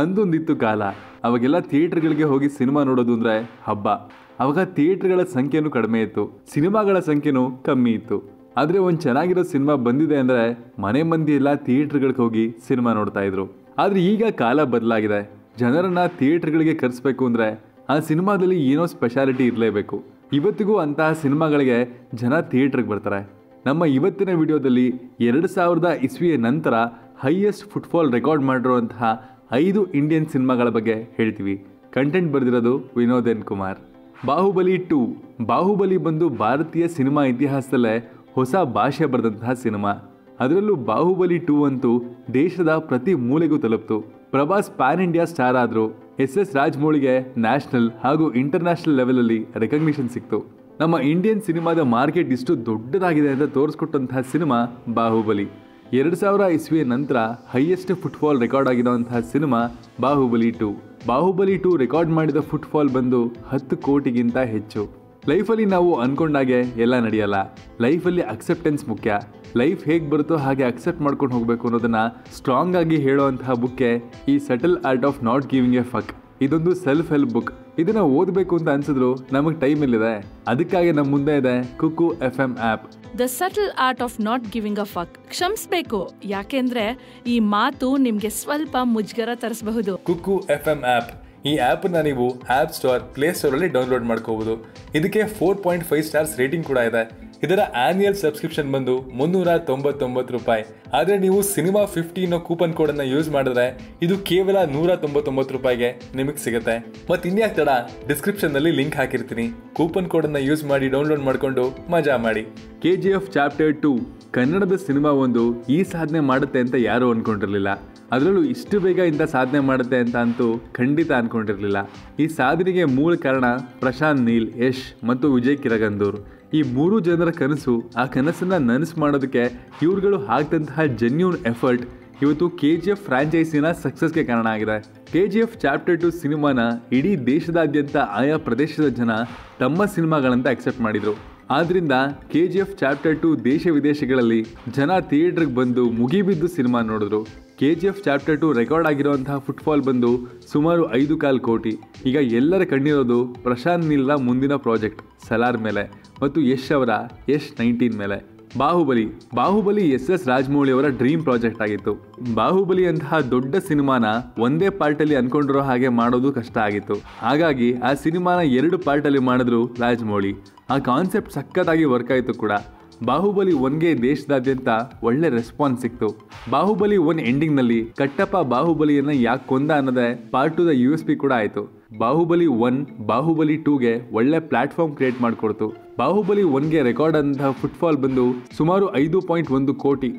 ಅಂದೊಂದಿತ್ತು ಕಾಲ. ಅವಾಗೆಲ್ಲ ಥಿಯೇಟರ್ಗಳಿಗೆ ಹೋಗಿ ಸಿನಿಮಾ ನೋಡೋದು ಅಂದರೆ ಹಬ್ಬ. ಆವಾಗ ಥಿಯೇಟರ್ಗಳ ಸಂಖ್ಯೆನೂ ಕಡಿಮೆ ಇತ್ತು, ಸಿನಿಮಾಗಳ ಸಂಖ್ಯೆನೂ ಕಮ್ಮಿ ಇತ್ತು. ಆದರೆ ಒಂದು ಚೆನ್ನಾಗಿರೋ ಸಿನಿಮಾ ಬಂದಿದೆ ಅಂದರೆ ಮನೆ ಮಂದಿ ಎಲ್ಲ ಥಿಯೇಟರ್ಗಳಿಗೆ ಹೋಗಿ ಸಿನಿಮಾ ನೋಡ್ತಾ ಇದ್ರು. ಆದರೆ ಈಗ ಕಾಲ ಬದಲಾಗಿದೆ. ಜನರನ್ನು ಥಿಯೇಟರ್ಗಳಿಗೆ ಕರೆಸಬೇಕು ಅಂದರೆ ಆ ಸಿನಿಮಾದಲ್ಲಿ ಏನೋ ಸ್ಪೆಷಾಲಿಟಿ ಇರಲೇಬೇಕು. ಇವತ್ತಿಗೂ ಅಂತಹ ಸಿನಿಮಾಗಳಿಗೆ ಜನ ಥಿಯೇಟ್ರಿಗೆ ಬರ್ತಾರೆ. ನಮ್ಮ ಇವತ್ತಿನ ವಿಡಿಯೋದಲ್ಲಿ 2000 ಇಸ್ವಿಯ ನಂತರ ಹೈಯೆಸ್ಟ್ ಫುಟ್ಫಾಲ್ ರೆಕಾರ್ಡ್ ಮಾಡಿರುವಂತಹ 5 ಇಂಡಿಯನ್ ಸಿನಿಮಾಗಳ ಬಗ್ಗೆ ಹೇಳ್ತೀವಿ. ಕಂಟೆಂಟ್ ಬರೆದಿರೋದು ವಿನೋದ್ ಎನ್ ಕುಮಾರ್. ಬಾಹುಬಲಿ 2. ಬಾಹುಬಲಿ ಬಂದು ಭಾರತೀಯ ಸಿನಿಮಾ ಇತಿಹಾಸದಲ್ಲೇ ಹೊಸ ಭಾಷೆ ಬರೆದಂತಹ ಸಿನಿಮಾ. ಅದರಲ್ಲೂ ಬಾಹುಬಲಿ 2 ಅಂತೂ ದೇಶದ ಪ್ರತಿ ಮೂಲೆಗೂ ತಲುಪ್ತು. ಪ್ರಭಾಸ್ ಪ್ಯಾನ್ ಇಂಡಿಯಾ ಸ್ಟಾರ್ ಆದರೂ SS ರಾಜಮೌಳಿಗೆ ನ್ಯಾಷನಲ್ ಹಾಗೂ ಇಂಟರ್ನ್ಯಾಷನಲ್ ಲೆವೆಲಲ್ಲಿ ರೆಕಗ್ನಿಷನ್ ಸಿಕ್ತು. ನಮ್ಮ ಇಂಡಿಯನ್ ಸಿನಿಮಾದ ಮಾರ್ಕೆಟ್ ಇಷ್ಟು ದೊಡ್ಡದಾಗಿದೆ ಅಂತ ತೋರಿಸ್ಕೊಟ್ಟಂತಹ ಸಿನಿಮಾ ಬಾಹುಬಲಿ. 2000 ಇಸ್ವಿಯ ನಂತರ ಹೈಯೆಸ್ಟ್ ಫುಟ್ಫಾಲ್ ರೆಕಾರ್ಡ್ ಆಗಿರುವಂತಹ ಸಿನಿಮಾ ಬಾಹುಬಲಿ 2. ಬಾಹುಬಲಿ 2 ರೆಕಾರ್ಡ್ ಮಾಡಿದ ಫುಟ್ಫಾಲ್ ಬಂದು 10 ಕೋಟಿಗಿಂತ ಹೆಚ್ಚು. ಲೈಫಲ್ಲಿ ನಾವು ಅಂದ್ಕೊಂಡಾಗೆ ಎಲ್ಲ ನಡೆಯಲ್ಲ. ಲೈಫಲ್ಲಿ ಅಕ್ಸೆಪ್ಟೆನ್ಸ್ ಮುಖ್ಯ. ಲೈಫ್ ಹೇಗೆ ಬರುತ್ತೋ ಹಾಗೆ ಅಕ್ಸೆಪ್ಟ್ ಮಾಡ್ಕೊಂಡು ಹೋಗಬೇಕು ಅನ್ನೋದನ್ನು ಸ್ಟ್ರಾಂಗ್ ಆಗಿ ಹೇಳೋವಂತಹ ಬುಕ್ಕೆ ಈ subtle art of not giving a fuck. ಇದೊಂದು ಸೆಲ್ಫ್ ಹೆಲ್ಪ್ ಬುಕ್. ಇದನ್ನು ಓದಬೇಕು ಅಂತ ಅನ್ಸಿದ್ರು ನಮಗೆ ಟೈಮ್ ಇಲ್ಲಿದೆ, ಅದಕ್ಕಾಗಿ ನಮ್ಮ ಮುಂದೆ ಇದೆ Kuku FM app. The subtle art of not giving a fuck. ಕ್ಷಮಿಸಬೇಕು, ಯಾಕೆಂದ್ರೆ ಈ ಮಾತು ನಿಮಗೆ ಸ್ವಲ್ಪ ಮುಜುಗರ ತರಿಸಬಹುದು. ಕುಕ್ಕು FM ಆಪ್, ಈ ಆ್ಯಪನ್ನು ನೀವು ಆ್ಯಪ್ ಸ್ಟೋರ್, ಪ್ಲೇಸ್ಟೋರಲ್ಲಿ ಡೌನ್ಲೋಡ್ ಮಾಡ್ಕೋಬೋದು. ಇದಕ್ಕೆ 4.5 ಸ್ಟಾರ್ಸ್ ರೇಟಿಂಗ್ ಕೂಡ ಇದೆ. ಇದರ ಆ್ಯನ್ಯಲ್ ಸಬ್ಸ್ಕ್ರಿಪ್ಷನ್ ಬಂದು $399. ಆದರೆ ನೀವು ಸಿನಿಮಾ50 ಅನ್ನೋ ಕೂಪನ್ ಕೋಡನ್ನು ಯೂಸ್ ಮಾಡಿದ್ರೆ ಇದು ಕೇವಲ $199ಗೆ ನಿಮಗೆ ಸಿಗುತ್ತೆ. ಮತ್ತು ಇನ್ಯಾಕೆ ತಡ, ಡಿಸ್ಕ್ರಿಪ್ಷನ್ನಲ್ಲಿ ಲಿಂಕ್ ಹಾಕಿರ್ತೀನಿ. ಕೂಪನ್ ಕೋಡನ್ನು ಯೂಸ್ ಮಾಡಿ ಡೌನ್ಲೋಡ್ ಮಾಡಿಕೊಂಡು ಮಜಾ ಮಾಡಿ. KGF chapter 2. ಕನ್ನಡದ ಸಿನಿಮಾ ಒಂದು ಈ ಸಾಧನೆ ಮಾಡುತ್ತೆ ಅಂತ ಯಾರೂ ಅಂದ್ಕೊಂಡಿರಲಿಲ್ಲ. ಅದರಲ್ಲೂ ಇಷ್ಟು ಬೇಗ ಇಂಥ ಸಾಧನೆ ಮಾಡುತ್ತೆ ಅಂತ ಅಂತೂ ಖಂಡಿತ ಅಂದ್ಕೊಂಡಿರಲಿಲ್ಲ. ಈ ಸಾಧನೆಗೆ ಮೂಲ ಕಾರಣ ಪ್ರಶಾಂತ್ ನೀಲ್, ಯಶ್ ಮತ್ತು ವಿಜಯ್ ಕಿರಗಂದೂರ್. ಈ 3 ಜನರ ಕನಸು, ಆ ಕನಸನ್ನು ನನಸು ಮಾಡೋದಕ್ಕೆ ಇವ್ರುಗಳು ಹಾಕಿದಂತಹ ಜೆನ್ಯೂನ್ ಎಫರ್ಟ್ ಇವತ್ತು KGF ಫ್ರಾಂಚೈಸಿನ ಸಕ್ಸಸ್ಗೆ ಕಾರಣ ಆಗಿದೆ. KGF ಚಾಪ್ಟರ್ 2 ಸಿನಿಮಾನ ಇಡೀ ದೇಶದಾದ್ಯಂತ ಆಯಾ ಪ್ರದೇಶದ ಜನ ತಮ್ಮ ಸಿನಿಮಾಗಳಂತ ಅಕ್ಸೆಪ್ಟ್ ಮಾಡಿದರು. ಆದ್ದರಿಂದ KGF ಚಾಪ್ಟರ್ 2 ದೇಶ ವಿದೇಶಗಳಲ್ಲಿ ಜನ ಥಿಯೇಟ್ರಿಗೆ ಬಂದು ಮುಗಿಬಿದ್ದು ಸಿನಿಮಾ ನೋಡಿದ್ರು. KGF ಚಾಪ್ಟರ್ 2 ರೆಕಾರ್ಡ್ ಆಗಿರುವಂತಹ ಫುಟ್ಫಾಲ್ ಬಂದು ಸುಮಾರು 5.25 ಕೋಟಿ. ಈಗ ಎಲ್ಲರ ಕಣ್ಣಿರೋದು ಪ್ರಶಾಂತ್ ನೀಲ್ರ ಮುಂದಿನ ಪ್ರಾಜೆಕ್ಟ್ ಸಲಾರ್ ಮೇಲೆ ಮತ್ತು ಯಶ್ ಅವರ ಯಶ್ 19 ಮೇಲೆ. ಬಾಹುಬಲಿ SS ರಾಜಮೌಳಿ ಅವರ ಡ್ರೀಮ್ ಪ್ರಾಜೆಕ್ಟ್ ಆಗಿತ್ತು. ಬಾಹುಬಲಿ ಅಂತಹ ದೊಡ್ಡ ಸಿನಿಮಾನ ಒಂದೇ ಪಾರ್ಟಲ್ಲಿ ಅಂದ್ಕೊಂಡಿರೋ ಹಾಗೆ ಮಾಡೋದು ಕಷ್ಟ ಆಗಿತ್ತು. ಹಾಗಾಗಿ ಆ ಸಿನಿಮಾನ 2 ಪಾರ್ಟಲ್ಲಿ ಮಾಡಿದ್ರು ರಾಜಮೌಳಿ. ಆ ಕಾನ್ಸೆಪ್ಟ್ ಸಖತ್ತಾಗಿ ವರ್ಕ್ ಆಯಿತು ಕೂಡ. ಬಾಹುಬಲಿ 1ಗೆ ದೇಶದಾದ್ಯಂತ ಒಳ್ಳೆ ರೆಸ್ಪಾನ್ಸ್ ಸಿಕ್ತು. ಬಾಹುಬಲಿ 1 ಎಂಡಿಂಗ್ನಲ್ಲಿ ಕಟ್ಟಪ್ಪ ಬಾಹುಬಲಿಯನ್ನು ಯಾಕೆ ಕೊಂದ ಅನ್ನೋದೇ ಪಾರ್ಟ್ 2ದ USP ಕೂಡ ಆಯಿತು. ಬಾಹುಬಲಿ 1 ಬಾಹುಬಲಿ 2ಗೆ ಒಳ್ಳೆ ಪ್ಲಾಟ್ಫಾರ್ಮ್ ಕ್ರಿಯೇಟ್ ಮಾಡಿಕೊಡ್ತು. ಬಾಹುಬಲಿ 1ಗೆ ರೆಕಾರ್ಡ್ ಅಂತಹ ಫುಟ್ಫಾಲ್ ಬಂದು ಸುಮಾರು 5.1 ಕೋಟಿ.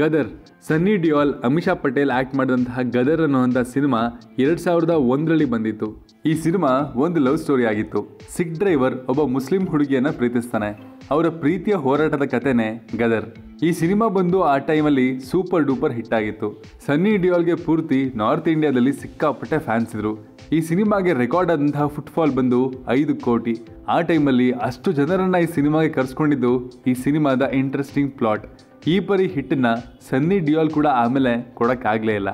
ಗದರ್, ಸನ್ನಿ ಡಿಯೋಲ್, ಅಮೀಶಾ ಪಟೇಲ್ ಆ್ಯಕ್ಟ್ ಮಾಡಿದಂತಹ ಗದರ್ ಅನ್ನೋಂಥ ಸಿನಿಮಾ 2001ರಲ್ಲಿ ಬಂದಿತ್ತು. ಈ ಸಿನಿಮಾ ಒಂದು ಲವ್ ಸ್ಟೋರಿ ಆಗಿತ್ತು. ಸಿಖ್ ಡ್ರೈವರ್ ಒಬ್ಬ ಮುಸ್ಲಿಂ ಹುಡುಗಿಯನ್ನು ಪ್ರೀತಿಸ್ತಾನೆ. ಅವರ ಪ್ರೀತಿಯ ಹೋರಾಟದ ಕಥೆನೇ ಗದರ್. ಈ ಸಿನಿಮಾ ಬಂದು ಆ ಟೈಮಲ್ಲಿ ಸೂಪರ್ ಡೂಪರ್ ಹಿಟ್ ಆಗಿತ್ತು. ಸನ್ನಿ ಡಿಯೋಲ್ಗೆ ಪೂರ್ತಿ ನಾರ್ತ್ ಇಂಡಿಯಾದಲ್ಲಿ ಸಿಕ್ಕಾಪಟ್ಟೆ ಫ್ಯಾನ್ಸ್ ಇದ್ರು. ಈ ಸಿನಿಮಾಗೆ ರೆಕಾರ್ಡ್ ಆದಂತಹ ಫುಟ್ಫಾಲ್ ಬಂದು 5 ಕೋಟಿ. ಆ ಟೈಮಲ್ಲಿ ಅಷ್ಟು ಜನರನ್ನು ಈ ಸಿನಿಮಾಗೆ ಕರೆಸ್ಕೊಂಡಿದ್ದು ಈ ಸಿನಿಮಾದ ಇಂಟ್ರೆಸ್ಟಿಂಗ್ ಪ್ಲಾಟ್. ಈ ಪರಿ ಹಿಟ್ಟನ್ನು ಸನ್ನಿ ಡಿಯೋಲ್ ಕೂಡ ಆಮೇಲೆ ಕೊಡೋಕ್ಕಾಗಲೇ ಇಲ್ಲ.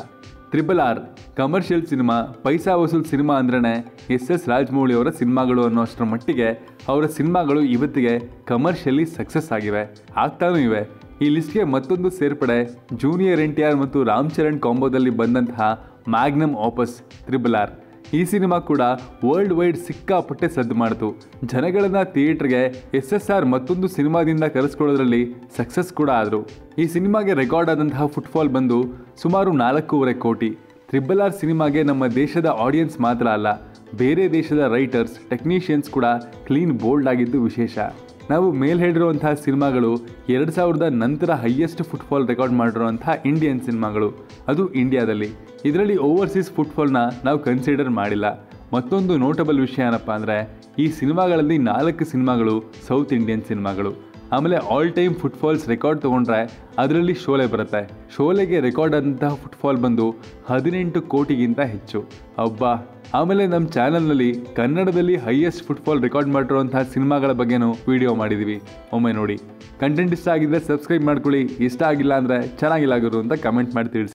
RRR ಕಮರ್ಷಿಯಲ್ ಸಿನಿಮಾ, ಪೈಸಾ ವಸೂಲ್ ಸಿನಿಮಾ ಅಂದ್ರೇ SS ರಾಜಮೌಳಿ ಅವರ ಸಿನಿಮಾಗಳು ಅನ್ನೋಷ್ಟರ ಮಟ್ಟಿಗೆ ಅವರ ಸಿನಿಮಾಗಳು ಇವತ್ತಿಗೆ ಕಮರ್ಷಿಯಲಿ ಸಕ್ಸಸ್ ಆಗಿವೆ, ಆಗ್ತಾನೂ ಇವೆ. ಈ ಲಿಸ್ಟ್ಗೆ ಮತ್ತೊಂದು ಸೇರ್ಪಡೆ ಜೂನಿಯರ್ NTR ಮತ್ತು ರಾಮ್ ಚರಣ್ ಕಾಂಬೋದಲ್ಲಿ ಬಂದಂತಹ ಮ್ಯಾಗ್ನಮ್ ಆಪಸ್ RRR. ಈ ಸಿನಿಮಾ ಕೂಡ ವರ್ಲ್ಡ್ ವೈಡ್ ಸಿಕ್ಕಾಪಟ್ಟೆ ಸದ್ದು ಮಾಡಿತು. ಜನಗಳನ್ನು ಥಿಯೇಟ್ರಿಗೆ SSR ಮತ್ತೊಂದು ಸಿನಿಮಾದಿಂದ ಕರೆಸ್ಕೊಳ್ಳೋದ್ರಲ್ಲಿ ಸಕ್ಸಸ್ ಕೂಡ ಆದರು. ಈ ಸಿನಿಮಾಗೆ ರೆಕಾರ್ಡ್ ಆದಂತಹ ಫುಟ್ಫಾಲ್ ಬಂದು ಸುಮಾರು 4.25 ಕೋಟಿ. RRR ಸಿನಿಮಾಗೆ ನಮ್ಮ ದೇಶದ ಆಡಿಯನ್ಸ್ ಮಾತ್ರ ಅಲ್ಲ, ಬೇರೆ ದೇಶದ ರೈಟರ್ಸ್, ಟೆಕ್ನಿಷಿಯನ್ಸ್ ಕೂಡ ಕ್ಲೀನ್ ಬೋಲ್ಡ್ ಆಗಿದ್ದು ವಿಶೇಷ. ನಾವು ಮೇಲೆ ಹೇಳಿರುವಂತಹ ಸಿನಿಮಾಗಳು 2000 ನಂತರ ಹೈಯೆಸ್ಟ್ ಫುಟ್ಫಾಲ್ ರೆಕಾರ್ಡ್ ಮಾಡಿರುವಂತಹ ಇಂಡಿಯನ್ ಸಿನಿಮಾಗಳು, ಅದು ಇಂಡಿಯಾದಲ್ಲಿ. ಇದರಲ್ಲಿ ಓವರ್ಸೀಸ್ ಫುಟ್ಫಾಲ್ನ ನಾವು ಕನ್ಸಿಡರ್ ಮಾಡಿಲ್ಲ. ಮತ್ತೊಂದು ನೋಟಬಲ್ ವಿಷಯ ಏನಪ್ಪ ಅಂದರೆ ಈ ಸಿನಿಮಾಗಳಲ್ಲಿ 4 ಸಿನಿಮಾಗಳು ಸೌತ್ ಇಂಡಿಯನ್ ಸಿನಿಮಾಗಳು. ಆಮೇಲೆ ಆಲ್ ಟೈಮ್ ಫುಟ್ಫಾಲ್ಸ್ ರೆಕಾರ್ಡ್ ತೊಗೊಂಡ್ರೆ ಅದರಲ್ಲಿ ಶೋಲೆ ಬರುತ್ತೆ. ಶೋಲೆಗೆ ರೆಕಾರ್ಡ್ ಆದಂತಹ ಫುಟ್ಫಾಲ್ ಬಂದು 18 ಕೋಟಿಗಿಂತ ಹೆಚ್ಚು. ಅಬ್ಬಾ. ಆಮೇಲೆ ನಮ್ಮ ಚಾನಲ್ನಲ್ಲಿ ಕನ್ನಡದಲ್ಲಿ ಹೈಯೆಸ್ಟ್ ಫುಟ್ಫಾಲ್ ರೆಕಾರ್ಡ್ ಮಾಡಿರುವಂತಹ ಸಿನಿಮಾಗಳ ಬಗ್ಗೆನೂ ವಿಡಿಯೋ ಮಾಡಿದ್ದೀವಿ, ಒಮ್ಮೆ ನೋಡಿ. ಕಂಟೆಂಟ್ ಇಷ್ಟ ಆಗಿದ್ದರೆ ಸಬ್ಸ್ಕ್ರೈಬ್ ಮಾಡ್ಕೊಳ್ಳಿ. ಇಷ್ಟ ಆಗಿಲ್ಲ ಅಂದರೆ ಚೆನ್ನಾಗಿಲ್ಲ ಗುರು ಅಂತ ಕಮೆಂಟ್ ಮಾಡಿ ತಿಳಿಸಿ.